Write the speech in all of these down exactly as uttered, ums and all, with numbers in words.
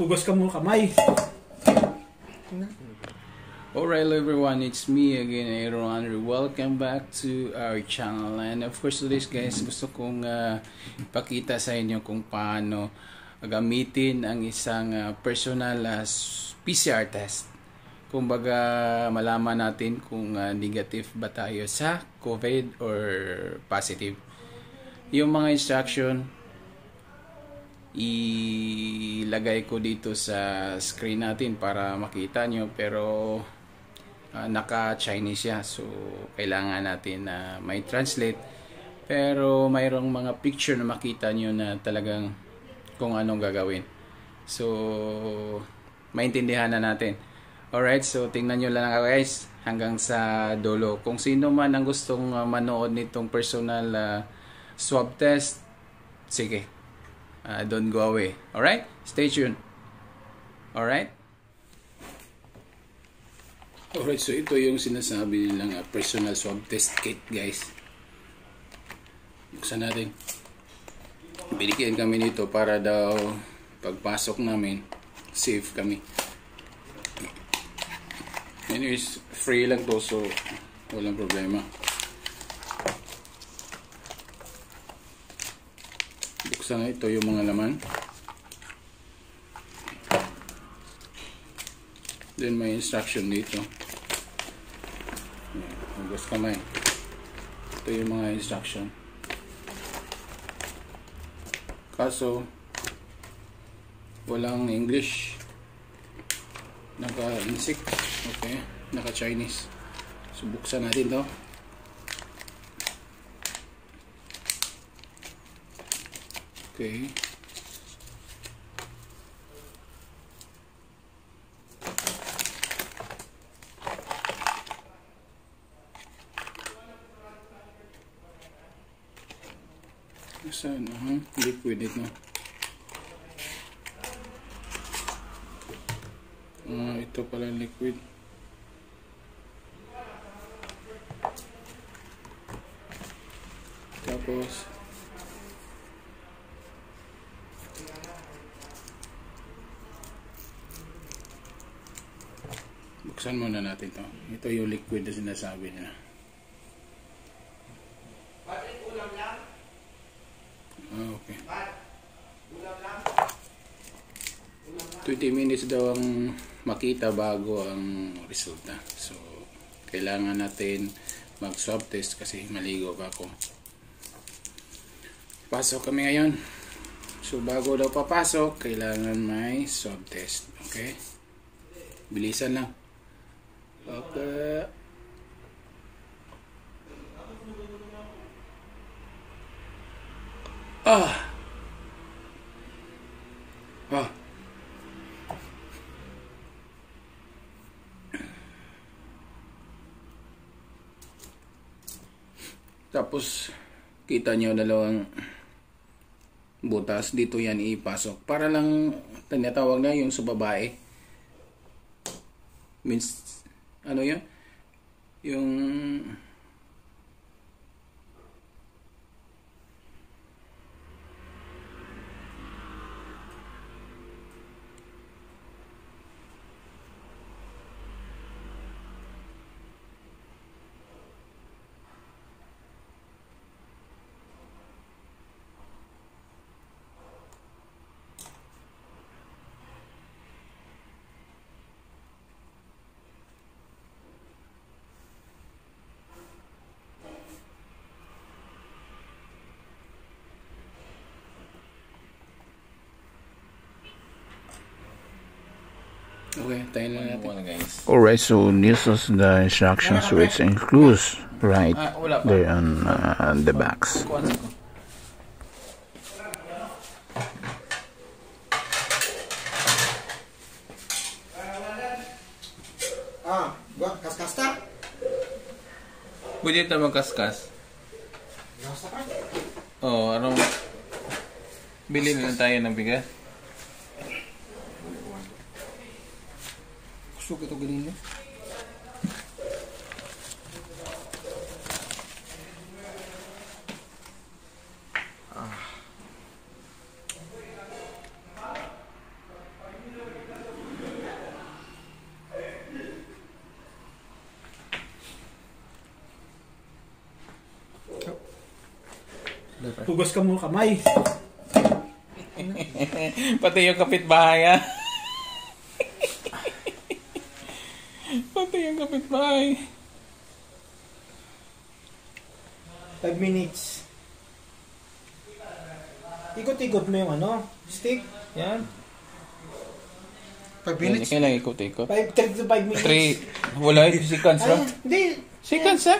Hugas ka mong kamay. Alright everyone, it's me again, Aero Andrew. Welcome back to our channel. And of course today's guys, gusto kong uh, ipakita sa inyo kung paano gamitin ang isang uh, personal uh, P C R test. Kung baga malaman natin kung uh, negative ba tayo sa COVID or positive. Yung mga instruction, ilagay ko dito sa screen natin para makita nyo. Pero uh, naka-Chinese siya, so kailangan natin na uh, may translate. Pero mayroong mga picture na makita nyo na talagang kung anong gagawin. So maintindihan na natin. Alright, so tingnan nyo lang guys hanggang sa dulo. Kung sino man ang gustong manood nitong personal uh, swab test, sige, uh, don't go away. Alright, stay tuned. Alright? Alright, so ito yung sinasabi nilang uh, personal swab test kit guys. Buksan natin. Binigyan kami nito para daw pagpasok namin, safe kami. Anyways, free lang to, so walang problema. Buksan na ito yung mga laman. Then may instruction dito. Hugas kamay. Ito yung mga instruction. Kaso, walang English. Naka-insik. Okay, naka-Chinese. So, buksan natin to. Okay. Saan? Uh-huh. Liquid ito. Uh, ito pala liquid. Tapos buksan muna natin ito. Ito yung liquid na sinasabi nila. Ah, okay. twenty minutes daw ang makita bago ang resulta. So, kailangan natin mag-swab test kasi maligo pa ako. Pasok kami ngayon. So, bago daw papasok, kailangan may swab test. Okay? Bilisan lang. Okay. Ah! Ah! Tapos kita nyo dalawang butas, dito yan ipasok para lang tinatawag na yung sa babae, means ano yun, yung okay, tayo na natin. Alright, so this is the instructions, so it's includes right there on uh, the backs. Ah, buat kaskas tak? Pwede ito magkaskas? Oo, anong bili na tayo ng bigas? Suka ito ganun yun. Ah. Hugas ka muna kamay. Pati yung kapitbahay, ha? Pati yung kapitbahay. Five minutes. Ikot-ikot mo yung ano, stick. Yan. Five minutes? Kailang ikot-ikot? Five, three to five minutes. Three. Wala yung seconds, ha? Hindi. Seconds, ha?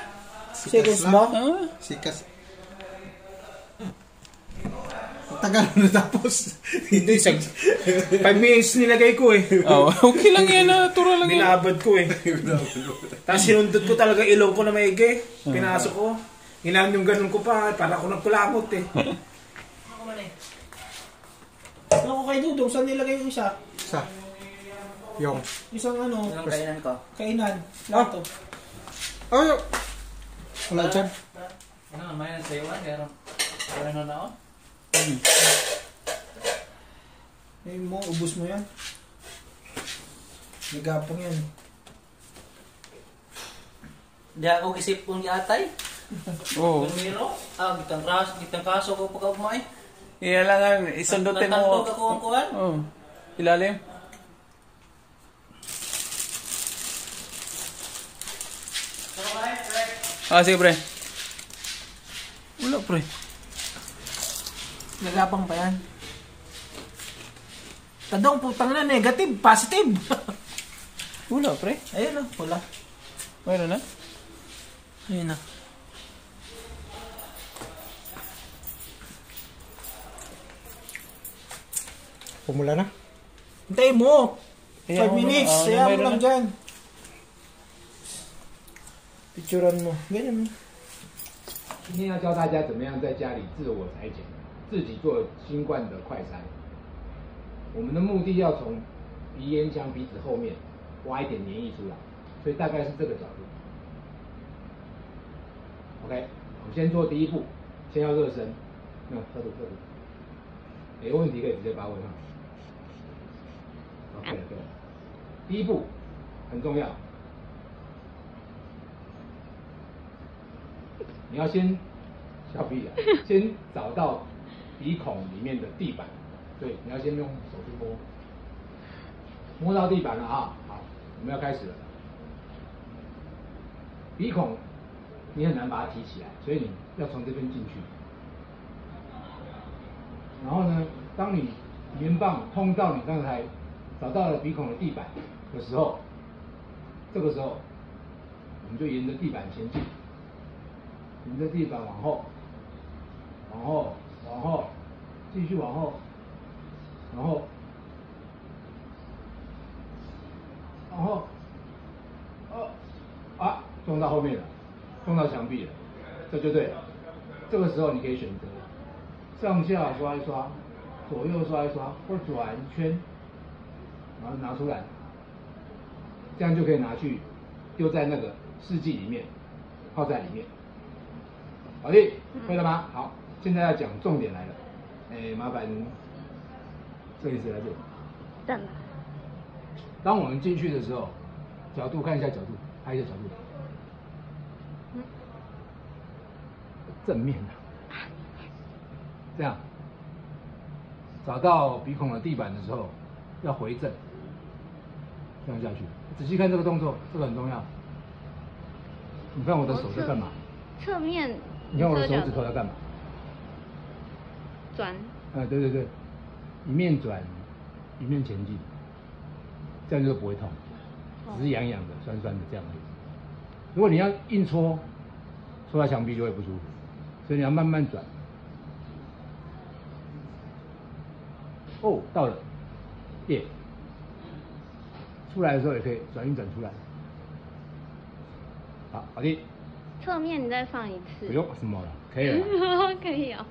Seconds mo? Seconds. Tagal na tapos. Hindi, isang five minutes nilagay ko eh. Oh, okay lang yan, natura lang yan. Binaabad ko eh. Tapos sinundot ko talaga ilong ko na maigi. Pinasok ko. Hinaan yung ganun ko pa. Para ako nagkulangot eh. Ako man eh. Ano ko kay Dudong? Saan nilagay yung isa? Isa? Yung? Isang ano? Yung kainan ko? Kainan. Lahat to. Ay! Wala dyan. Ano nga, may nasayuan. Kaya ano na ako? Ay mo, ubos mo yan. Nagapang yan. Hindi ako gisip kong yatay. Oo. Tumiro. Ah, gitang kaso ko pagka umay. Iya lang, isundutin mo. Natantog ako ang kuhan. Oo. Ilalim. Ah, sige pre. Wala pre. Nagapang pa yan. Tadong, putang na, negative, positive. Wala, pre. Ayun na, wala. Mayroon na? Ayun na. Pumula na? Hintay mo! Five minutes, sayang mo lang dyan. Picturean mo. Ganyan mo. Hindi na 教大家怎么样在家里自我裁剪。 自己做新冠的快筛，我们的目的要从鼻咽腔鼻子后面挖一点黏液出来，所以大概是这个角度。OK， 我们先做第一步，先要热身。那喝毒喝毒，有问题可以直接把我问上。OK， 对，第一步很重要，你要先小屁啊，先找到。 鼻孔里面的地板，对，你要先用手去摸，摸到地板了啊！好，我们要开始了。鼻孔你很难把它提起来，所以你要从这边进去。然后呢，当你棉棒碰到你刚才找到了鼻孔的地板的时候，这个时候我们就沿着地板前进，沿着地板往后，往后。 往后，继续往后，然后，然后，哦，啊，撞到后面了，撞到墙壁了，这就对了。这个时候你可以选择上下刷一刷，左右刷一刷，或转圈，然后拿出来，这样就可以拿去丢在那个试剂里面，泡在里面。老弟，会了吗？好。 现在要讲重点来了，哎，麻烦摄影师来这里。干嘛？当我们进去的时候，角度看一下角度，拍一下角度。嗯、正面的、啊。这样，找到鼻孔的地板的时候，要回正，这样下去。仔细看这个动作，这个很重要。你看我的手在干嘛？侧面。你看我的手指头在干嘛？ 转，哎、嗯，对对对，一面转，一面前进，这样就不会痛，只是痒痒的、酸酸的这样而已。如果你要硬戳，戳到墙壁就会不舒服，所以你要慢慢转。哦，到了，耶、yeah ！出来的时候也可以转一转出来。好，好的。侧面你再放一次。不用什么了，可以了。可以哦。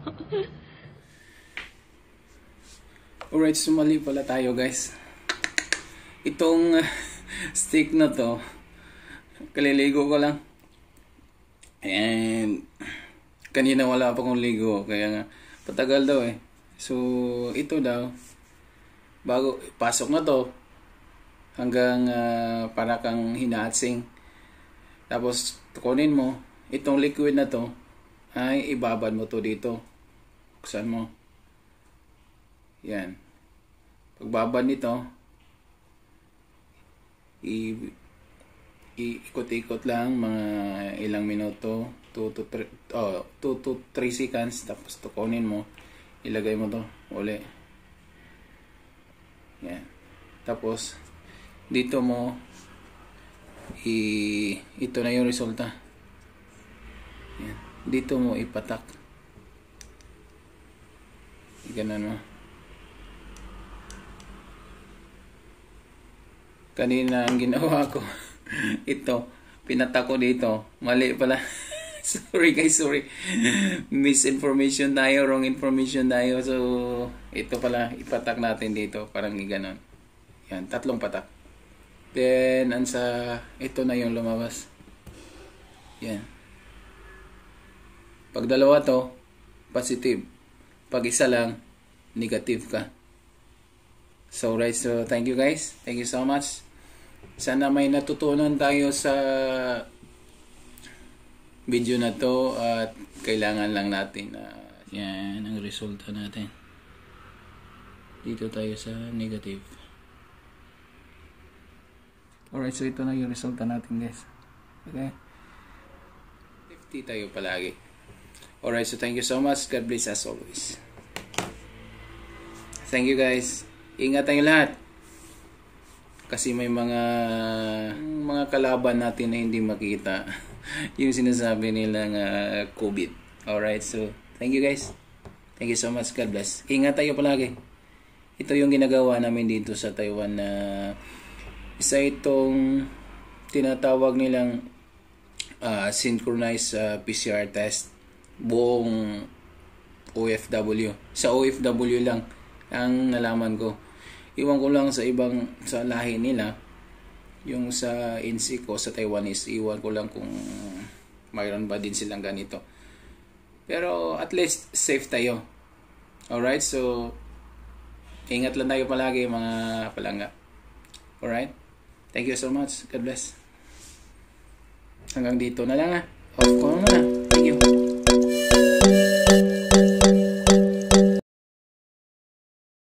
Alright, sumali pala tayo guys. Itong uh, stick na to, kaliligo ko lang. And kanina wala pa kong ligo, kaya nga patagal daw eh. So ito daw, bago pasok na to, hanggang uh, para kang hinaatsing. Tapos kunin mo, itong liquid na to, ay ibabad mo to dito. Buksan mo. Yan. Pagbabad nito, iikot-ikot lang mga ilang minuto, two to three oh, seconds, tapos tukunin mo, ilagay mo to uli. Yan. Tapos dito mo i ito na yung resulta. Yan. Dito mo ipatak. Ganun mo. Kanina ang ginawa ko ito, pinatako dito, mali pala. Sorry guys, sorry. Misinformation tayo, wrong information tayo. So ito pala, ipatak natin dito, parang ganoon. Yan, tatlong patak. Then ansa ito na yung lumabas. Yan. Pag dalawa to, positive. Pag isa lang, negative ka. So right, so thank you guys. Thank you so much. Sana may natutunan tayo sa video na to at kailangan lang natin uh, yan ang resulta natin. Dito tayo sa negative. Alright, so ito na yung resulta natin guys. Okay, fifty tayo palagi. Alright, so thank you so much. God bless us always. Thank you guys. Ingat tayo lahat. Kasi may mga mga kalaban natin na hindi makita yung sinasabi nilang uh, COVID. Alright, so thank you guys. Thank you so much. God bless. Ingat tayo palagi. Ito yung ginagawa namin dito sa Taiwan na uh, isa itong tinatawag nilang uh, synchronized uh, P C R test buong O F W. Sa O F W lang ang nalaman ko. Iwan ko lang sa ibang sa lahi nila, yung sa insi ko sa Taiwanese, iwan ko lang kung mayroon ba din silang ganito. Pero at least safe tayo. Alright, so ingat lang tayo palagi mga palangga. Alright, thank you so much. God bless. Hanggang dito na lang ha. Off ko na. Thank you.